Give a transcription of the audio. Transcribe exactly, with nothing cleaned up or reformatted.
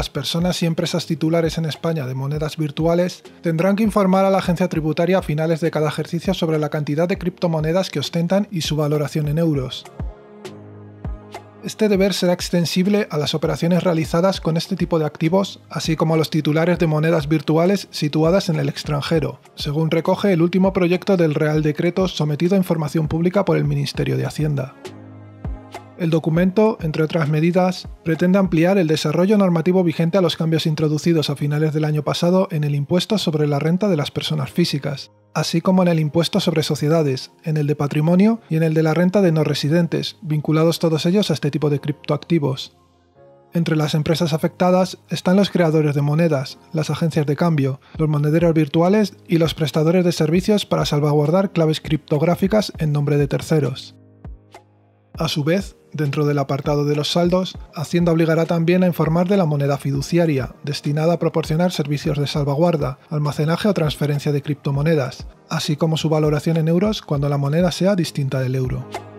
Las personas y empresas titulares en España de monedas virtuales tendrán que informar a la Agencia Tributaria a finales de cada ejercicio sobre la cantidad de criptomonedas que ostentan y su valoración en euros. Este deber será extensible a las operaciones realizadas con este tipo de activos, así como a los titulares de monedas virtuales situadas en el extranjero, según recoge el último proyecto del Real Decreto sometido a información pública por el Ministerio de Hacienda. El documento, entre otras medidas, pretende ampliar el desarrollo normativo vigente a los cambios introducidos a finales del año pasado en el impuesto sobre la renta de las personas físicas, así como en el impuesto sobre sociedades, en el de patrimonio y en el de la renta de no residentes, vinculados todos ellos a este tipo de criptoactivos. Entre las empresas afectadas están los creadores de monedas, las agencias de cambio, los monederos virtuales y los prestadores de servicios para salvaguardar claves criptográficas en nombre de terceros. A su vez, dentro del apartado de los saldos, Hacienda obligará también a informar de la moneda fiduciaria, destinada a proporcionar servicios de salvaguarda, almacenaje o transferencia de criptomonedas, así como su valoración en euros cuando la moneda sea distinta del euro.